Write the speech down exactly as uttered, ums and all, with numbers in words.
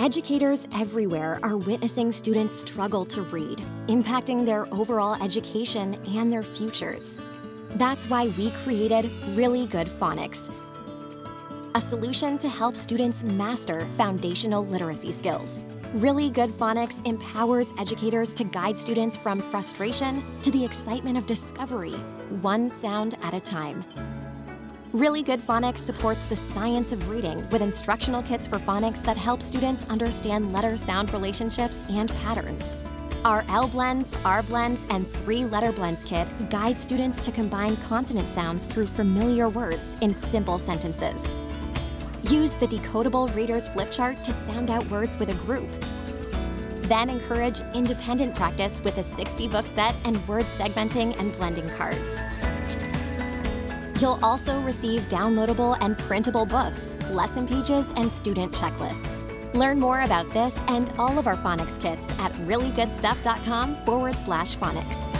Educators everywhere are witnessing students struggle to read, impacting their overall education and their futures. That's why we created Really Good Phonics, a solution to help students master foundational literacy skills. Really Good Phonics empowers educators to guide students from frustration to the excitement of discovery, one sound at a time. Really Good Phonics supports the science of reading with instructional kits for phonics that help students understand letter-sound relationships and patterns. Our L blends, R blends, and three letter blends kit guides students to combine consonant sounds through familiar words in simple sentences. Use the decodable reader's flipchart to sound out words with a group. Then encourage independent practice with a sixty book set and word segmenting and blending cards. You'll also receive downloadable and printable books, lesson pages, and student checklists. Learn more about this and all of our phonics kits at reallygoodstuff.com forward slash phonics.